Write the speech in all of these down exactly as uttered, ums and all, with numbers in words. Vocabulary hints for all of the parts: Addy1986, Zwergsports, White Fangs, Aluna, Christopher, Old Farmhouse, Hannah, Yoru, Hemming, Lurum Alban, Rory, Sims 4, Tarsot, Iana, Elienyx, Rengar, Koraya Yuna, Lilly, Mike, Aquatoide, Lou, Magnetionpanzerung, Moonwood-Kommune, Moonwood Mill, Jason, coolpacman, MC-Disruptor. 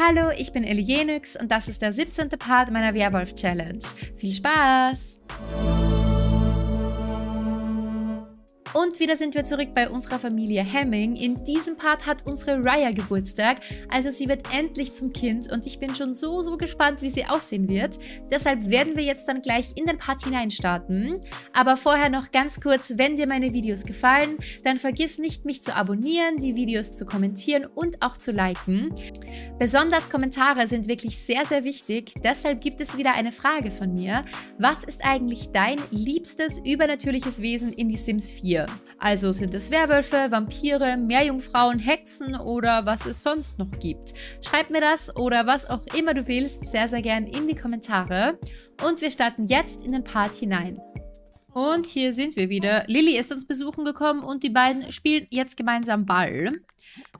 Hallo, ich bin Elienyx und das ist der siebzehnte Part meiner Werwolf-Challenge. Viel Spaß! Und wieder sind wir zurück bei unserer Familie Hemming. In diesem Part hat unsere Raya Geburtstag, also sie wird endlich zum Kind und ich bin schon so, so gespannt, wie sie aussehen wird. Deshalb werden wir jetzt dann gleich in den Part hineinstarten. Aber vorher noch ganz kurz, wenn dir meine Videos gefallen, dann vergiss nicht, mich zu abonnieren, die Videos zu kommentieren und auch zu liken. Besonders Kommentare sind wirklich sehr, sehr wichtig. Deshalb gibt es wieder eine Frage von mir. Was ist eigentlich dein liebstes übernatürliches Wesen in die Sims vier? Also sind es Werwölfe, Vampire, Meerjungfrauen, Hexen oder was es sonst noch gibt? Schreib mir das oder was auch immer du willst, sehr, sehr gern in die Kommentare. Und wir starten jetzt in den Part hinein. Und hier sind wir wieder. Lilly ist uns besuchen gekommen und die beiden spielen jetzt gemeinsam Ball.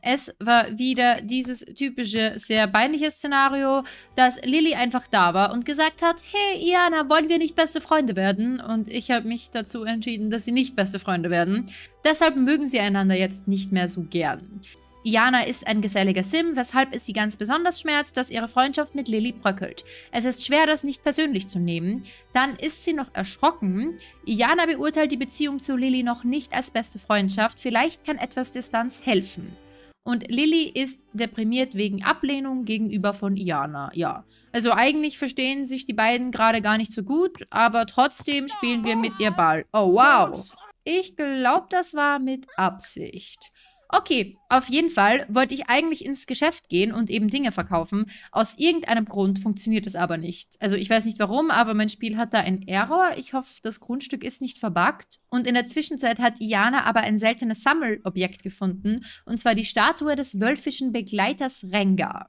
Es war wieder dieses typische, sehr peinliche Szenario, dass Lilly einfach da war und gesagt hat, hey Iana, wollen wir nicht beste Freunde werden? Und ich habe mich dazu entschieden, dass sie nicht beste Freunde werden. Deshalb mögen sie einander jetzt nicht mehr so gern. Iana ist ein geselliger Sim, weshalb es sie ganz besonders schmerzt, dass ihre Freundschaft mit Lilly bröckelt. Es ist schwer, das nicht persönlich zu nehmen. Dann ist sie noch erschrocken. Iana beurteilt die Beziehung zu Lilly noch nicht als beste Freundschaft. Vielleicht kann etwas Distanz helfen. Und Lilly ist deprimiert wegen Ablehnung gegenüber von Iana. Ja, also eigentlich verstehen sich die beiden gerade gar nicht so gut, aber trotzdem spielen wir mit ihr Ball. Oh, wow. Ich glaube, das war mit Absicht. Okay, auf jeden Fall wollte ich eigentlich ins Geschäft gehen und eben Dinge verkaufen. Aus irgendeinem Grund funktioniert es aber nicht. Also ich weiß nicht warum, aber mein Spiel hat da einen Error. Ich hoffe, das Grundstück ist nicht verbuggt. Und in der Zwischenzeit hat Iana aber ein seltenes Sammelobjekt gefunden. Und zwar die Statue des wölfischen Begleiters Rengar.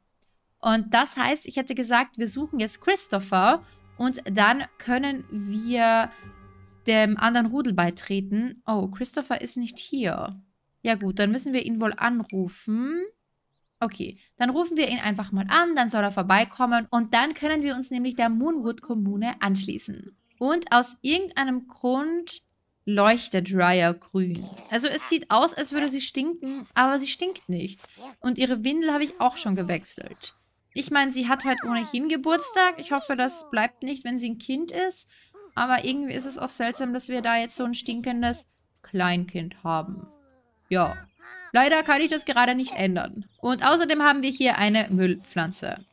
Und das heißt, ich hätte gesagt, wir suchen jetzt Christopher. Und dann können wir dem anderen Rudel beitreten. Oh, Christopher ist nicht hier. Ja gut, dann müssen wir ihn wohl anrufen. Okay, dann rufen wir ihn einfach mal an, dann soll er vorbeikommen und dann können wir uns nämlich der Moonwood-Kommune anschließen. Und aus irgendeinem Grund leuchtet Raya grün. Also es sieht aus, als würde sie stinken, aber sie stinkt nicht. Und ihre Windel habe ich auch schon gewechselt. Ich meine, sie hat heute ohnehin Geburtstag. Ich hoffe, das bleibt nicht, wenn sie ein Kind ist. Aber irgendwie ist es auch seltsam, dass wir da jetzt so ein stinkendes Kleinkind haben. Ja, leider kann ich das gerade nicht ändern. Und außerdem haben wir hier eine Müllpflanze.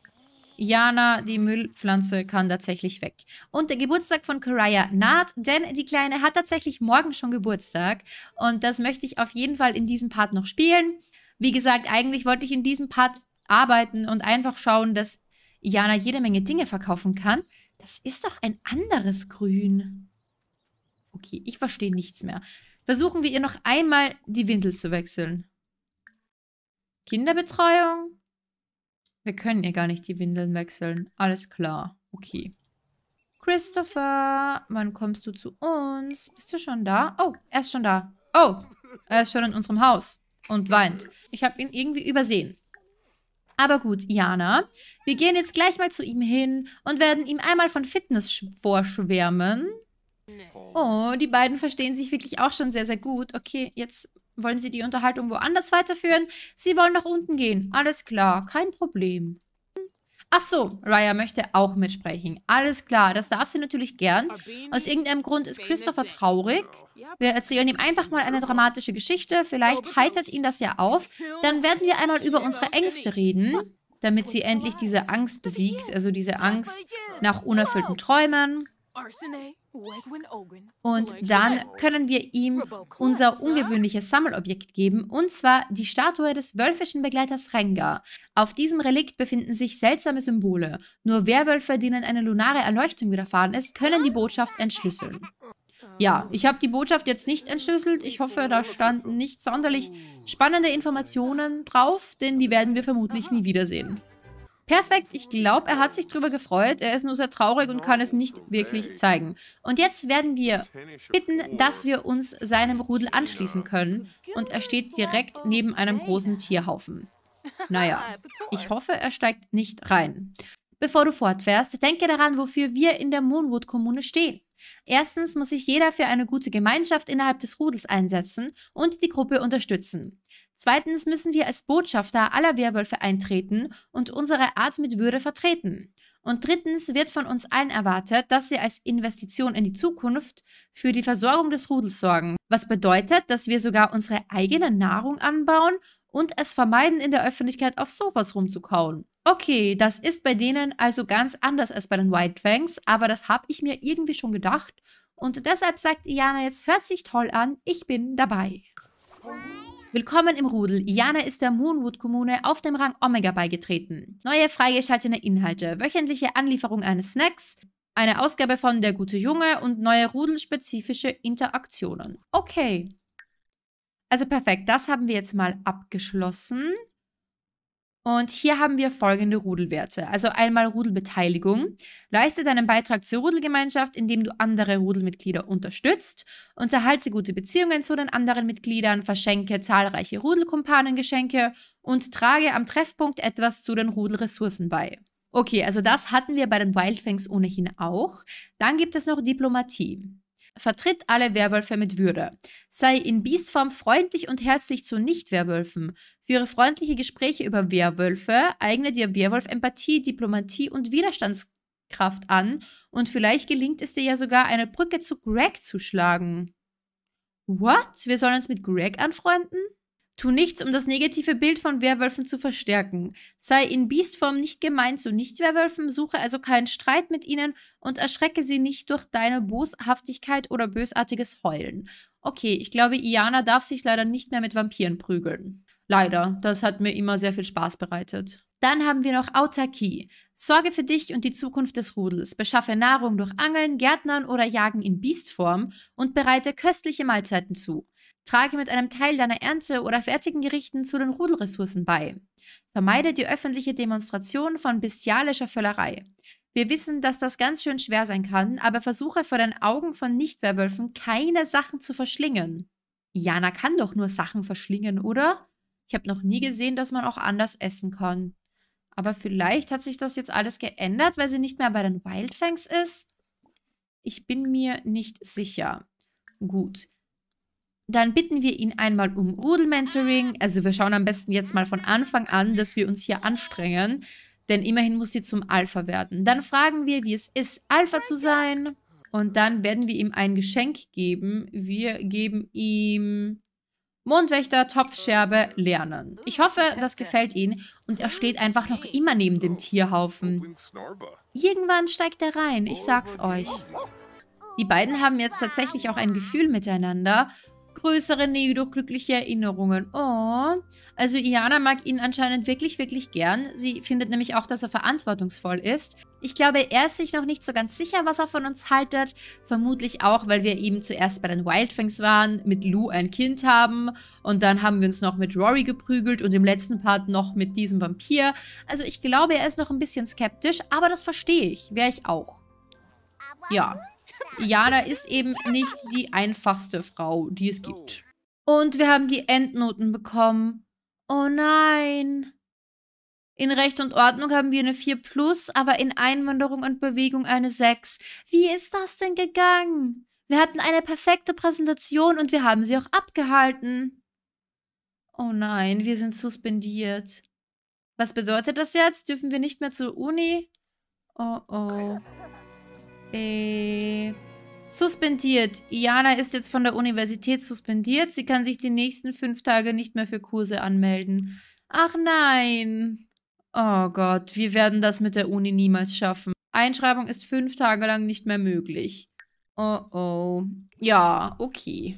Jana, die Müllpflanze, kann tatsächlich weg. Und der Geburtstag von Koraya naht, denn die Kleine hat tatsächlich morgen schon Geburtstag. Und das möchte ich auf jeden Fall in diesem Part noch spielen. Wie gesagt, eigentlich wollte ich in diesem Part arbeiten und einfach schauen, dass Jana jede Menge Dinge verkaufen kann. Das ist doch ein anderes Grün. Okay, ich verstehe nichts mehr. Versuchen wir ihr noch einmal die Windel zu wechseln. Kinderbetreuung? Wir können ihr gar nicht die Windeln wechseln. Alles klar. Okay. Christopher, wann kommst du zu uns? Bist du schon da? Oh, er ist schon da. Oh, er ist schon in unserem Haus und weint. Ich habe ihn irgendwie übersehen. Aber gut, Jana, wir gehen jetzt gleich mal zu ihm hin und werden ihm einmal von Fitness vorschwärmen. Oh, die beiden verstehen sich wirklich auch schon sehr, sehr gut. Okay, jetzt wollen sie die Unterhaltung woanders weiterführen. Sie wollen nach unten gehen. Alles klar, kein Problem. Ach so, Raya möchte auch mitsprechen. Alles klar, das darf sie natürlich gern. Aus irgendeinem Grund ist Christopher traurig. Wir erzählen ihm einfach mal eine dramatische Geschichte. Vielleicht heitert ihn das ja auf. Dann werden wir einmal über unsere Ängste reden, damit sie endlich diese Angst besiegt. Also diese Angst nach unerfüllten Träumen. Und dann können wir ihm unser ungewöhnliches Sammelobjekt geben, und zwar die Statue des wölfischen Begleiters Rengar. Auf diesem Relikt befinden sich seltsame Symbole. Nur Werwölfe, denen eine lunare Erleuchtung widerfahren ist, können die Botschaft entschlüsseln. Ja, ich habe die Botschaft jetzt nicht entschlüsselt. Ich hoffe, da standen nicht sonderlich spannende Informationen drauf, denn die werden wir vermutlich nie wiedersehen. Perfekt, ich glaube, er hat sich drüber gefreut. Er ist nur sehr traurig und kann es nicht wirklich zeigen. Und jetzt werden wir bitten, dass wir uns seinem Rudel anschließen können. Und er steht direkt neben einem großen Tierhaufen. Naja, ich hoffe, er steigt nicht rein. Bevor du fortfährst, denke daran, wofür wir in der Moonwood-Kommune stehen. Erstens muss sich jeder für eine gute Gemeinschaft innerhalb des Rudels einsetzen und die Gruppe unterstützen. Zweitens müssen wir als Botschafter aller Werwölfe eintreten und unsere Art mit Würde vertreten. Und drittens wird von uns allen erwartet, dass wir als Investition in die Zukunft für die Versorgung des Rudels sorgen, was bedeutet, dass wir sogar unsere eigene Nahrung anbauen und es vermeiden, in der Öffentlichkeit auf Sofas rumzukauen. Okay, das ist bei denen also ganz anders als bei den White Fangs, aber das habe ich mir irgendwie schon gedacht. Und deshalb sagt Iana jetzt, hört sich toll an, ich bin dabei. Willkommen im Rudel. Iana ist der Moonwood-Kommune auf dem Rang Omega beigetreten. Neue freigeschaltete Inhalte, wöchentliche Anlieferung eines Snacks, eine Ausgabe von Der gute Junge und neue rudelspezifische Interaktionen. Okay. Also perfekt, das haben wir jetzt mal abgeschlossen. Und hier haben wir folgende Rudelwerte. Also einmal Rudelbeteiligung. Leiste deinen Beitrag zur Rudelgemeinschaft, indem du andere Rudelmitglieder unterstützt. Unterhalte gute Beziehungen zu den anderen Mitgliedern, verschenke zahlreiche Rudelkumpanengeschenke und trage am Treffpunkt etwas zu den Rudelressourcen bei. Okay, also das hatten wir bei den Wild Fangs ohnehin auch. Dann gibt es noch Diplomatie. Vertritt alle Werwölfe mit Würde. Sei in Biestform freundlich und herzlich zu Nicht-Werwölfen. Führe freundliche Gespräche über Werwölfe, eigne dir Werwolf-Empathie, Diplomatie und Widerstandskraft an und vielleicht gelingt es dir ja sogar, eine Brücke zu Greg zu schlagen. What? Wir sollen uns mit Greg anfreunden? Tu nichts, um das negative Bild von Werwölfen zu verstärken. Sei in Biestform nicht gemein zu Nicht-Werwölfen, suche also keinen Streit mit ihnen und erschrecke sie nicht durch deine Boshaftigkeit oder bösartiges Heulen. Okay, ich glaube, Iana darf sich leider nicht mehr mit Vampiren prügeln. Leider, das hat mir immer sehr viel Spaß bereitet. Dann haben wir noch Autarkie. Sorge für dich und die Zukunft des Rudels. Beschaffe Nahrung durch Angeln, Gärtnern oder Jagen in Biestform und bereite köstliche Mahlzeiten zu. Trage mit einem Teil deiner Ernte oder fertigen Gerichten zu den Rudelressourcen bei. Vermeide die öffentliche Demonstration von bestialischer Völlerei. Wir wissen, dass das ganz schön schwer sein kann, aber versuche vor den Augen von Nicht-Werwölfen keine Sachen zu verschlingen. Iana kann doch nur Sachen verschlingen, oder? Ich habe noch nie gesehen, dass man auch anders essen kann. Aber vielleicht hat sich das jetzt alles geändert, weil sie nicht mehr bei den Wild Fangs ist? Ich bin mir nicht sicher. Gut. Dann bitten wir ihn einmal um Rudel-Mentoring. Also wir schauen am besten jetzt mal von Anfang an, dass wir uns hier anstrengen. Denn immerhin muss sie zum Alpha werden. Dann fragen wir, wie es ist, Alpha zu sein. Und dann werden wir ihm ein Geschenk geben. Wir geben ihm Mondwächter, Topfscherbe, Lernen. Ich hoffe, das gefällt ihm. Und er steht einfach noch immer neben dem Tierhaufen. Irgendwann steigt er rein, ich sag's euch. Die beiden haben jetzt tatsächlich auch ein Gefühl miteinander. Größere Nähe durch glückliche Erinnerungen. Oh. Also Iana mag ihn anscheinend wirklich, wirklich gern. Sie findet nämlich auch, dass er verantwortungsvoll ist. Ich glaube, er ist sich noch nicht so ganz sicher, was er von uns haltet. Vermutlich auch, weil wir eben zuerst bei den Wild Fangs waren, mit Lou ein Kind haben und dann haben wir uns noch mit Rory geprügelt und im letzten Part noch mit diesem Vampir. Also ich glaube, er ist noch ein bisschen skeptisch, aber das verstehe ich. Wäre ich auch. Ja. Iana ist eben nicht die einfachste Frau, die es gibt. Und wir haben die Endnoten bekommen. Oh nein. In Recht und Ordnung haben wir eine vier plus, aber in Einwanderung und Bewegung eine sechs. Wie ist das denn gegangen? Wir hatten eine perfekte Präsentation und wir haben sie auch abgehalten. Oh nein, wir sind suspendiert. Was bedeutet das jetzt? Dürfen wir nicht mehr zur Uni? Oh oh. Äh, suspendiert. Iana ist jetzt von der Universität suspendiert. Sie kann sich die nächsten fünf Tage nicht mehr für Kurse anmelden. Ach nein. Oh Gott, wir werden das mit der Uni niemals schaffen. Einschreibung ist fünf Tage lang nicht mehr möglich. Oh oh. Ja, okay.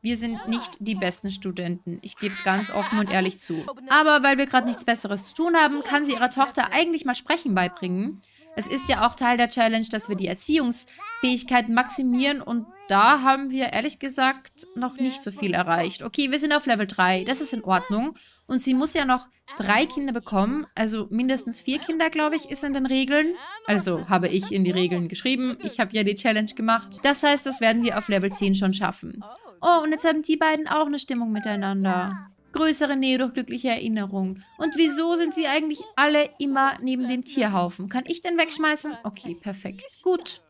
Wir sind nicht die besten Studenten. Ich gebe es ganz offen und ehrlich zu. Aber weil wir gerade nichts Besseres zu tun haben, kann sie ihrer Tochter eigentlich mal Sprechen beibringen. Es ist ja auch Teil der Challenge, dass wir die Erziehungsfähigkeit maximieren und da haben wir ehrlich gesagt noch nicht so viel erreicht. Okay, wir sind auf Level drei, das ist in Ordnung und sie muss ja noch drei Kinder bekommen, also mindestens vier Kinder, glaube ich, ist in den Regeln. Also habe ich in die Regeln geschrieben, ich habe ja die Challenge gemacht. Das heißt, das werden wir auf Level zehn schon schaffen. Oh, und jetzt haben die beiden auch eine Stimmung miteinander. Größere Nähe durch glückliche Erinnerung. Und wieso sind sie eigentlich alle immer neben dem Tierhaufen? Kann ich den wegschmeißen? Okay, perfekt. Gut.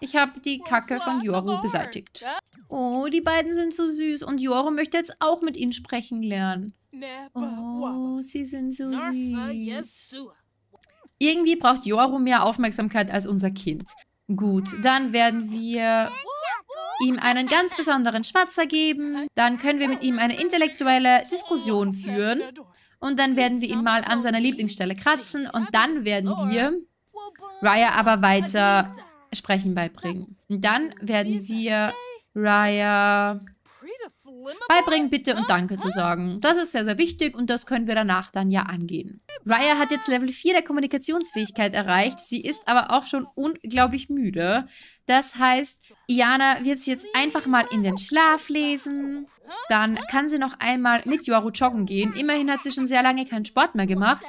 Ich habe die Kacke von Yoru beseitigt. Oh, die beiden sind so süß und Yoru möchte jetzt auch mit ihnen sprechen lernen. Oh, sie sind so süß. Irgendwie braucht Yoru mehr Aufmerksamkeit als unser Kind. Gut, dann werden wir ihm einen ganz besonderen Schmatzer geben. Dann können wir mit ihm eine intellektuelle Diskussion führen. Und dann werden wir ihn mal an seiner Lieblingsstelle kratzen. Und dann werden wir Raya aber weiter Sprechen beibringen. Und dann werden wir Raya beibringen, bitte und danke zu sagen. Das ist sehr, sehr wichtig und das können wir danach dann ja angehen. Raya hat jetzt Level vier der Kommunikationsfähigkeit erreicht. Sie ist aber auch schon unglaublich müde. Das heißt, Iana wird sie jetzt einfach mal in den Schlaf lesen. Dann kann sie noch einmal mit Yoru joggen gehen. Immerhin hat sie schon sehr lange keinen Sport mehr gemacht.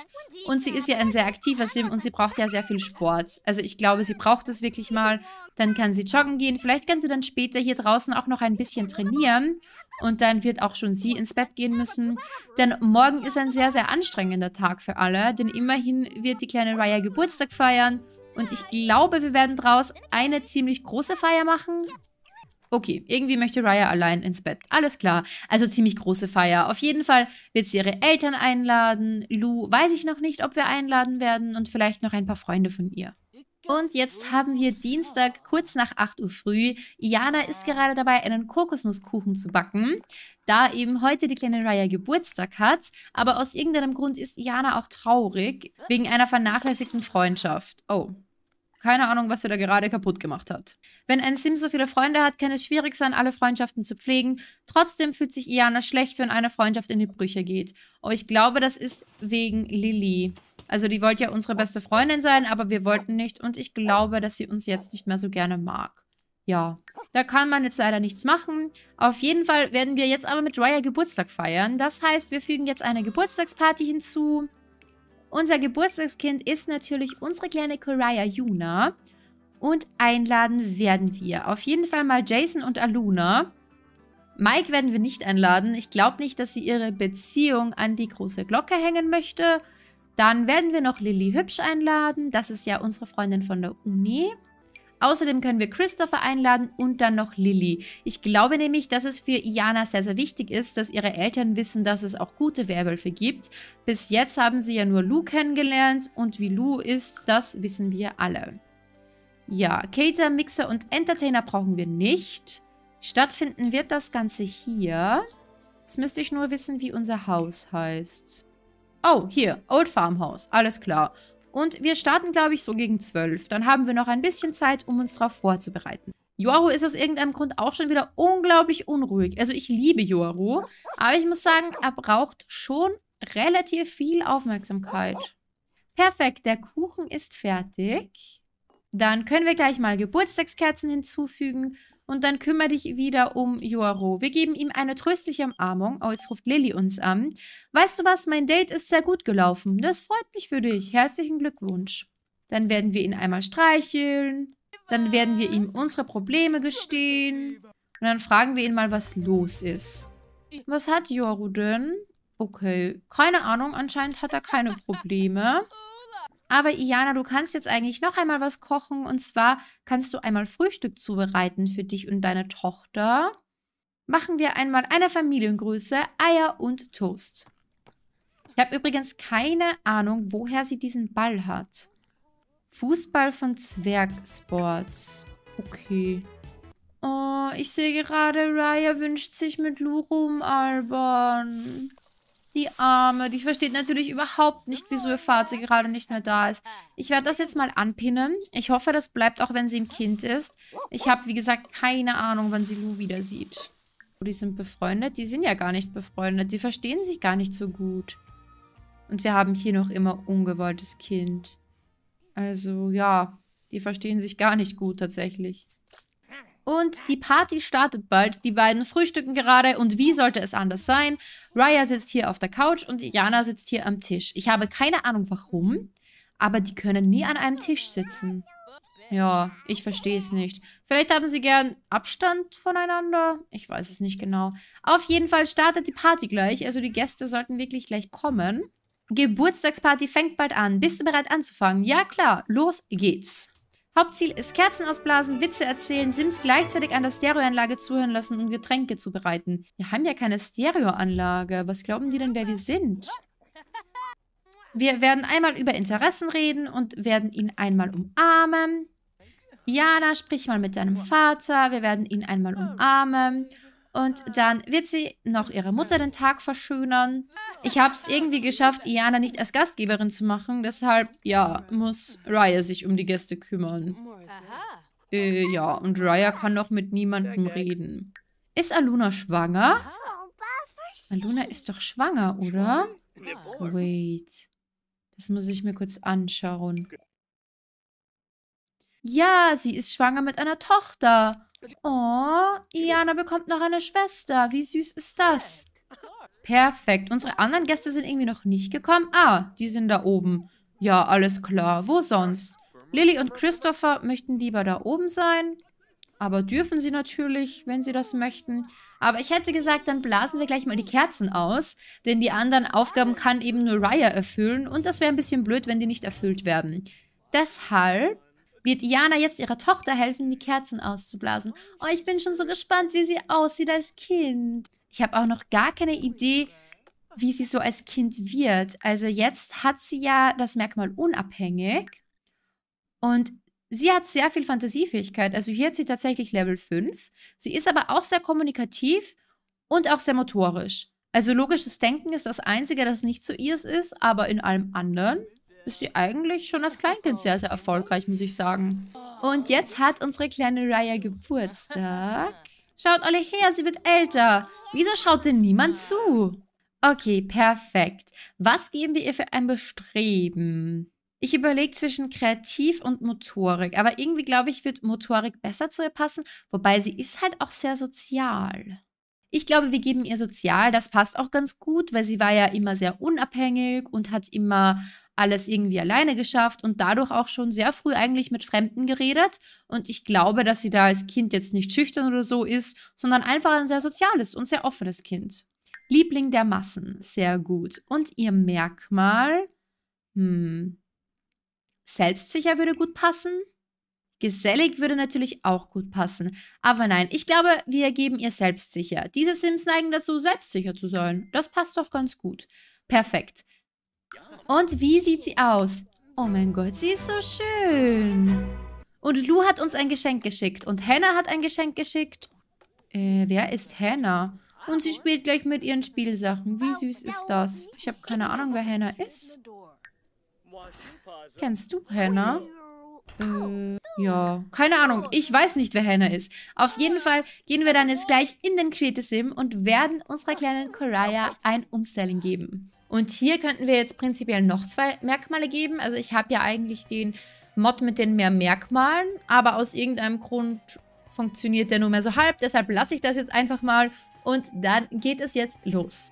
Und sie ist ja ein sehr aktiver Sim und sie braucht ja sehr viel Sport. Also ich glaube, sie braucht das wirklich mal. Dann kann sie joggen gehen. Vielleicht kann sie dann später hier draußen auch noch ein bisschen trainieren. Und dann wird auch schon sie ins Bett gehen müssen. Denn morgen ist ein sehr, sehr anstrengender Tag für alle. Denn immerhin wird die kleine Raya Geburtstag feiern. Und ich glaube, wir werden draus eine ziemlich große Feier machen. Okay, irgendwie möchte Raya allein ins Bett. Alles klar. Also ziemlich große Feier. Auf jeden Fall wird sie ihre Eltern einladen. Lou weiß ich noch nicht, ob wir einladen werden. Und vielleicht noch ein paar Freunde von ihr. Und jetzt haben wir Dienstag, kurz nach acht Uhr früh. Iana ist gerade dabei, einen Kokosnusskuchen zu backen, da eben heute die kleine Raya Geburtstag hat. Aber aus irgendeinem Grund ist Iana auch traurig, wegen einer vernachlässigten Freundschaft. Oh, keine Ahnung, was sie da gerade kaputt gemacht hat. Wenn ein Sim so viele Freunde hat, kann es schwierig sein, alle Freundschaften zu pflegen. Trotzdem fühlt sich Iana schlecht, wenn eine Freundschaft in die Brüche geht. Oh, ich glaube, das ist wegen Lilly. Also die wollte ja unsere beste Freundin sein, aber wir wollten nicht. Und ich glaube, dass sie uns jetzt nicht mehr so gerne mag. Ja, da kann man jetzt leider nichts machen. Auf jeden Fall werden wir jetzt aber mit Raya Geburtstag feiern. Das heißt, wir fügen jetzt eine Geburtstagsparty hinzu. Unser Geburtstagskind ist natürlich unsere kleine Koraya Yuna. Und einladen werden wir auf jeden Fall mal Jason und Aluna. Mike werden wir nicht einladen. Ich glaube nicht, dass sie ihre Beziehung an die große Glocke hängen möchte. Dann werden wir noch Lilly hübsch einladen. Das ist ja unsere Freundin von der Uni. Außerdem können wir Christopher einladen und dann noch Lilly. Ich glaube nämlich, dass es für Iana sehr, sehr wichtig ist, dass ihre Eltern wissen, dass es auch gute Werwölfe gibt. Bis jetzt haben sie ja nur Lou kennengelernt und wie Lou ist, das wissen wir alle. Ja, Cater, Mixer und Entertainer brauchen wir nicht. Stattfinden wird das Ganze hier. Jetzt müsste ich nur wissen, wie unser Haus heißt. Oh, hier, Old Farmhouse, alles klar. Und wir starten, glaube ich, so gegen zwölf. Dann haben wir noch ein bisschen Zeit, um uns darauf vorzubereiten. Yoru ist aus irgendeinem Grund auch schon wieder unglaublich unruhig. Also ich liebe Yoru, aber ich muss sagen, er braucht schon relativ viel Aufmerksamkeit. Perfekt, der Kuchen ist fertig. Dann können wir gleich mal Geburtstagskerzen hinzufügen. Und dann kümmere dich wieder um Yoru. Wir geben ihm eine tröstliche Umarmung. Oh, jetzt ruft Lilly uns an. Weißt du was? Mein Date ist sehr gut gelaufen. Das freut mich für dich. Herzlichen Glückwunsch. Dann werden wir ihn einmal streicheln. Dann werden wir ihm unsere Probleme gestehen. Und dann fragen wir ihn mal, was los ist. Was hat Yoru denn? Okay, keine Ahnung. Anscheinend hat er keine Probleme. Aber Iana, du kannst jetzt eigentlich noch einmal was kochen. Und zwar kannst du einmal Frühstück zubereiten für dich und deine Tochter. Machen wir einmal eine Familiengröße, Eier und Toast. Ich habe übrigens keine Ahnung, woher sie diesen Ball hat. Fußball von Zwergsports. Okay. Oh, ich sehe gerade, Raya wünscht sich mit Lurum Alban. Die Arme, die versteht natürlich überhaupt nicht, wieso ihr Vater gerade nicht mehr da ist. Ich werde das jetzt mal anpinnen. Ich hoffe, das bleibt auch, wenn sie ein Kind ist. Ich habe, wie gesagt, keine Ahnung, wann sie Lou wieder sieht. Oh, die sind befreundet. Die sind ja gar nicht befreundet. Die verstehen sich gar nicht so gut. Und wir haben hier noch immer ungewolltes Kind. Also, ja. Die verstehen sich gar nicht gut, tatsächlich. Und die Party startet bald. Die beiden frühstücken gerade. Und wie sollte es anders sein? Raya sitzt hier auf der Couch und Iana sitzt hier am Tisch. Ich habe keine Ahnung, warum. Aber die können nie an einem Tisch sitzen. Ja, ich verstehe es nicht. Vielleicht haben sie gern Abstand voneinander. Ich weiß es nicht genau. Auf jeden Fall startet die Party gleich. Also die Gäste sollten wirklich gleich kommen. Geburtstagsparty fängt bald an. Bist du bereit anzufangen? Ja, klar. Los geht's. Hauptziel ist Kerzen ausblasen, Witze erzählen, Sims gleichzeitig an der Stereoanlage zuhören lassen und Getränke zubereiten. Wir haben ja keine Stereoanlage. Was glauben die denn, wer wir sind? Wir werden einmal über Interessen reden und werden ihn einmal umarmen. Iana, sprich mal mit deinem Vater. Wir werden ihn einmal umarmen. Und dann wird sie noch ihre Mutter den Tag verschönern. Ich habe es irgendwie geschafft, Iana nicht als Gastgeberin zu machen. Deshalb, ja, muss Raya sich um die Gäste kümmern. Äh, ja, und Raya kann noch mit niemandem reden. Ist Aluna schwanger? Aluna ist doch schwanger, oder? Wait. Das muss ich mir kurz anschauen. Ja, sie ist schwanger mit einer Tochter. Oh, Iana bekommt noch eine Schwester. Wie süß ist das? Perfekt. Unsere anderen Gäste sind irgendwie noch nicht gekommen. Ah, die sind da oben. Ja, alles klar. Wo sonst? Lilly und Christopher möchten lieber da oben sein. Aber dürfen sie natürlich, wenn sie das möchten. Aber ich hätte gesagt, dann blasen wir gleich mal die Kerzen aus. Denn die anderen Aufgaben kann eben nur Raya erfüllen. Und das wäre ein bisschen blöd, wenn die nicht erfüllt werden. Deshalb wird Iana jetzt ihrer Tochter helfen, die Kerzen auszublasen. Oh, ich bin schon so gespannt, wie sie aussieht als Kind. Ich habe auch noch gar keine Idee, wie sie so als Kind wird. Also jetzt hat sie ja das Merkmal unabhängig. Und sie hat sehr viel Fantasiefähigkeit. Also hier hat sie tatsächlich Level fünf. Sie ist aber auch sehr kommunikativ und auch sehr motorisch. Also logisches Denken ist das Einzige, das nicht zu ihr ist, aber in allem anderen ist sie eigentlich schon als Kleinkind sehr, sehr erfolgreich, muss ich sagen. Und jetzt hat unsere kleine Raya Geburtstag. Schaut alle her, sie wird älter. Wieso schaut denn niemand zu? Okay, perfekt. Was geben wir ihr für ein Bestreben? Ich überlege zwischen Kreativ und Motorik. Aber irgendwie, glaube ich, wird Motorik besser zu ihr passen. Wobei sie ist halt auch sehr sozial. Ich glaube, wir geben ihr Sozial. Das passt auch ganz gut, weil sie war ja immer sehr unabhängig und hat immer alles irgendwie alleine geschafft und dadurch auch schon sehr früh eigentlich mit Fremden geredet. Und ich glaube, dass sie da als Kind jetzt nicht schüchtern oder so ist, sondern einfach ein sehr soziales und sehr offenes Kind. Liebling der Massen. Sehr gut. Und ihr Merkmal? Hm. Selbstsicher würde gut passen. Gesellig würde natürlich auch gut passen. Aber nein, ich glaube, wir geben ihr selbstsicher. Diese Sims neigen dazu, selbstsicher zu sein. Das passt doch ganz gut. Perfekt. Und wie sieht sie aus? Oh mein Gott, sie ist so schön. Und Lou hat uns ein Geschenk geschickt. Und Hannah hat ein Geschenk geschickt. Äh, wer ist Hannah? Und sie spielt gleich mit ihren Spielsachen. Wie süß ist das? Ich habe keine Ahnung, wer Hannah ist. Kennst du Hannah? Äh, ja. Keine Ahnung. Ich weiß nicht, wer Hannah ist. Auf jeden Fall gehen wir dann jetzt gleich in den Creative Sim und werden unserer kleinen Koraya ein Umstyling geben. Und hier könnten wir jetzt prinzipiell noch zwei Merkmale geben. Also ich habe ja eigentlich den Mod mit den mehr Merkmalen, aber aus irgendeinem Grund funktioniert der nur mehr so halb. Deshalb lasse ich das jetzt einfach mal und dann geht es jetzt los.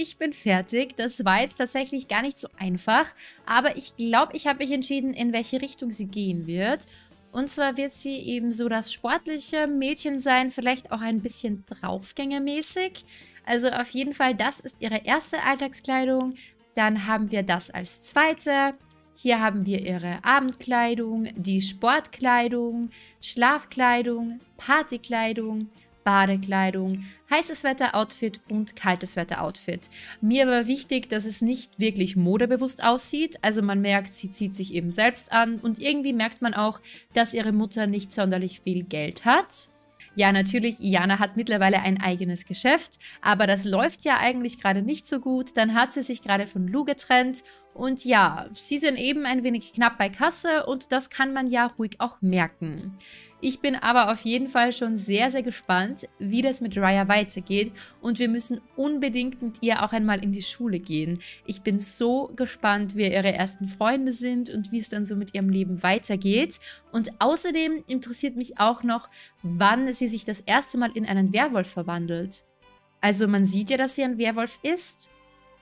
ich bin fertig. Das war jetzt tatsächlich gar nicht so einfach. Aber ich glaube, ich habe mich entschieden, in welche Richtung sie gehen wird. Und zwar wird sie eben so das sportliche Mädchen sein, vielleicht auch ein bisschen draufgängermäßig. Also auf jeden Fall, das ist ihre erste Alltagskleidung. Dann haben wir das als zweite. Hier haben wir ihre Abendkleidung, die Sportkleidung, Schlafkleidung, Partykleidung, Badekleidung, heißes Wetter-Outfit und kaltes Wetter-Outfit. Mir war wichtig, dass es nicht wirklich modebewusst aussieht. Also man merkt, sie zieht sich eben selbst an und irgendwie merkt man auch, dass ihre Mutter nicht sonderlich viel Geld hat. Ja, natürlich, Iana hat mittlerweile ein eigenes Geschäft, aber das läuft ja eigentlich gerade nicht so gut. Dann hat sie sich gerade von Lou getrennt und ja, sie sind eben ein wenig knapp bei Kasse und das kann man ja ruhig auch merken. Ich bin aber auf jeden Fall schon sehr, sehr gespannt, wie das mit Raya weitergeht und wir müssen unbedingt mit ihr auch einmal in die Schule gehen. Ich bin so gespannt, wer ihre ersten Freunde sind und wie es dann so mit ihrem Leben weitergeht. Und außerdem interessiert mich auch noch, wann sie sich das erste Mal in einen Werwolf verwandelt. Also man sieht ja, dass sie ein Werwolf ist,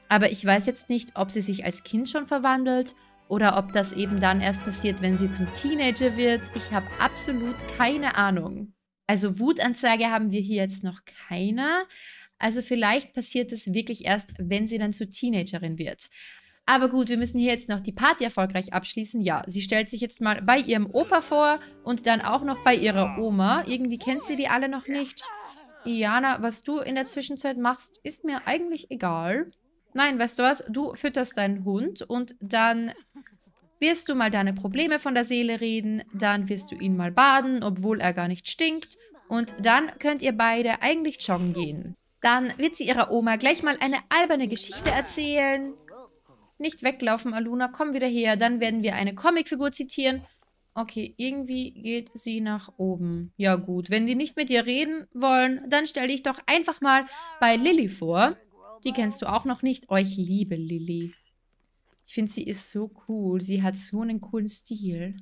aber ich weiß jetzt nicht, ob sie sich als Kind schon verwandelt oder ob das eben dann erst passiert, wenn sie zum Teenager wird. Ich habe absolut keine Ahnung. Also Wutanzeige haben wir hier jetzt noch keiner. Also vielleicht passiert es wirklich erst, wenn sie dann zur Teenagerin wird. Aber gut, wir müssen hier jetzt noch die Party erfolgreich abschließen. Ja, sie stellt sich jetzt mal bei ihrem Opa vor und dann auch noch bei ihrer Oma. Irgendwie kennt sie die alle noch nicht. Iana, was du in der Zwischenzeit machst, ist mir eigentlich egal. Nein, weißt du was? Du fütterst deinen Hund und dann wirst du mal deine Probleme von der Seele reden, dann wirst du ihn mal baden, obwohl er gar nicht stinkt und dann könnt ihr beide eigentlich joggen gehen. Dann wird sie ihrer Oma gleich mal eine alberne Geschichte erzählen. Nicht weglaufen, Aluna, komm wieder her, dann werden wir eine Comicfigur zitieren. Okay, irgendwie geht sie nach oben. Ja gut, wenn die nicht mit dir reden wollen, dann stell dich doch einfach mal bei Lilly vor. Die kennst du auch noch nicht. Oh, ich liebe Lilly. Ich finde, sie ist so cool. Sie hat so einen coolen Stil.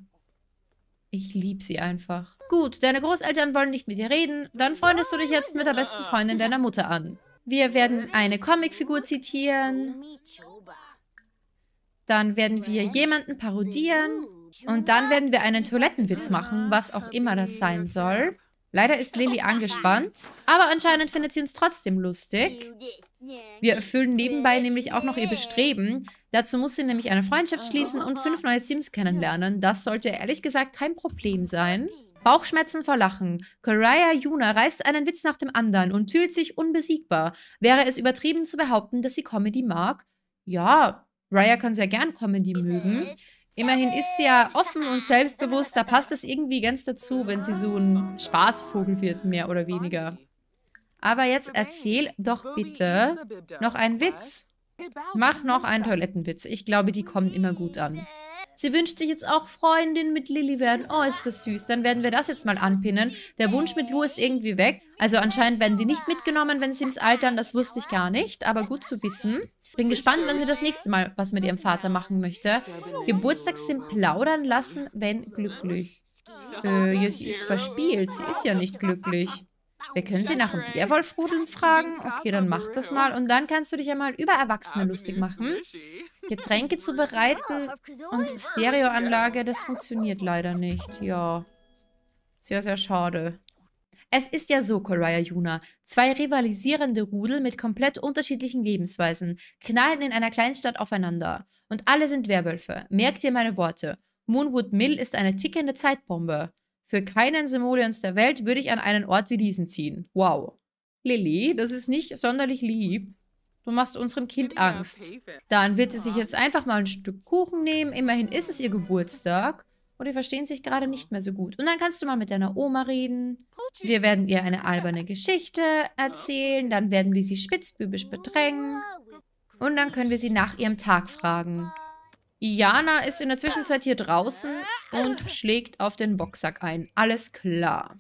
Ich liebe sie einfach. Gut, deine Großeltern wollen nicht mit dir reden. Dann freundest du dich jetzt mit der besten Freundin deiner Mutter an. Wir werden eine Comicfigur zitieren. Dann werden wir jemanden parodieren. Und dann werden wir einen Toilettenwitz machen, was auch immer das sein soll. Leider ist Lilly angespannt, aber anscheinend findet sie uns trotzdem lustig. Wir erfüllen nebenbei nämlich auch noch ihr Bestreben. Dazu muss sie nämlich eine Freundschaft schließen und fünf neue Sims kennenlernen. Das sollte ehrlich gesagt kein Problem sein. Bauchschmerzen vor Lachen. Koraya Yuna reißt einen Witz nach dem anderen und fühlt sich unbesiegbar. Wäre es übertrieben zu behaupten, dass sie Comedy mag? Ja, Raya kann sehr gern Comedy mögen. Immerhin ist sie ja offen und selbstbewusst, da passt es irgendwie ganz dazu, wenn sie so ein Spaßvogel wird, mehr oder weniger. Aber jetzt erzähl doch bitte noch einen Witz. Mach noch einen Toilettenwitz. Ich glaube, die kommen immer gut an. Sie wünscht sich jetzt auch Freundin mit Lilly werden. Oh, ist das süß. Dann werden wir das jetzt mal anpinnen. Der Wunsch mit Lou ist irgendwie weg. Also anscheinend werden die nicht mitgenommen, wenn sie ins Altern. Das wusste ich gar nicht, aber gut zu wissen. Bin gespannt, wenn sie das nächste Mal was mit ihrem Vater machen möchte. Geburtstagssim plaudern lassen, wenn glücklich. Äh, ja, sie ist verspielt. Sie ist ja nicht glücklich. Wir können sie nach dem Werwolf-Rudeln fragen. Okay, dann mach das mal. Und dann kannst du dich ja mal über Erwachsene lustig machen. Getränke zubereiten und Stereoanlage, das funktioniert leider nicht. Ja, sehr, sehr schade. Es ist ja so, Koraya Yuna. Zwei rivalisierende Rudel mit komplett unterschiedlichen Lebensweisen knallen in einer Kleinstadt aufeinander. Und alle sind Werwölfe. Merkt ihr meine Worte. Moonwood Mill ist eine tickende Zeitbombe. Für keinen Simoleons der Welt würde ich an einen Ort wie diesen ziehen. Wow. Lilly, das ist nicht sonderlich lieb. Du machst unserem Kind Angst. Dann wird sie sich jetzt einfach mal ein Stück Kuchen nehmen. Immerhin ist es ihr Geburtstag. Und die verstehen sich gerade nicht mehr so gut. Und dann kannst du mal mit deiner Oma reden. Wir werden ihr eine alberne Geschichte erzählen. Dann werden wir sie spitzbübisch bedrängen. Und dann können wir sie nach ihrem Tag fragen. Iana ist in der Zwischenzeit hier draußen und schlägt auf den Boxsack ein. Alles klar.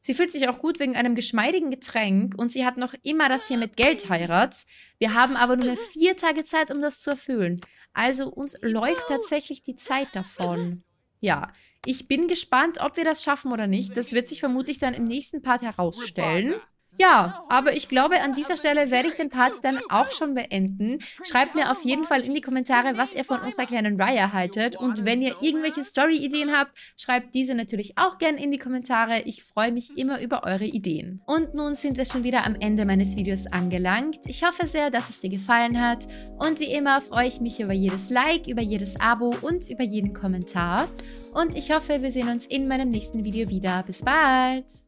Sie fühlt sich auch gut wegen einem geschmeidigen Getränk und sie hat noch immer das hier mit Geld heirat. Wir haben aber nur vier Tage Zeit, um das zu erfüllen. Also uns läuft tatsächlich die Zeit davon. Ja, ich bin gespannt, ob wir das schaffen oder nicht. Das wird sich vermutlich dann im nächsten Part herausstellen. Ja, aber ich glaube, an dieser Stelle werde ich den Part dann auch schon beenden. Schreibt mir auf jeden Fall in die Kommentare, was ihr von unserer kleinen Raya haltet. Und wenn ihr irgendwelche Story-Ideen habt, schreibt diese natürlich auch gerne in die Kommentare. Ich freue mich immer über eure Ideen. Und nun sind wir schon wieder am Ende meines Videos angelangt. Ich hoffe sehr, dass es dir gefallen hat. Und wie immer freue ich mich über jedes Like, über jedes Abo und über jeden Kommentar. Und ich hoffe, wir sehen uns in meinem nächsten Video wieder. Bis bald!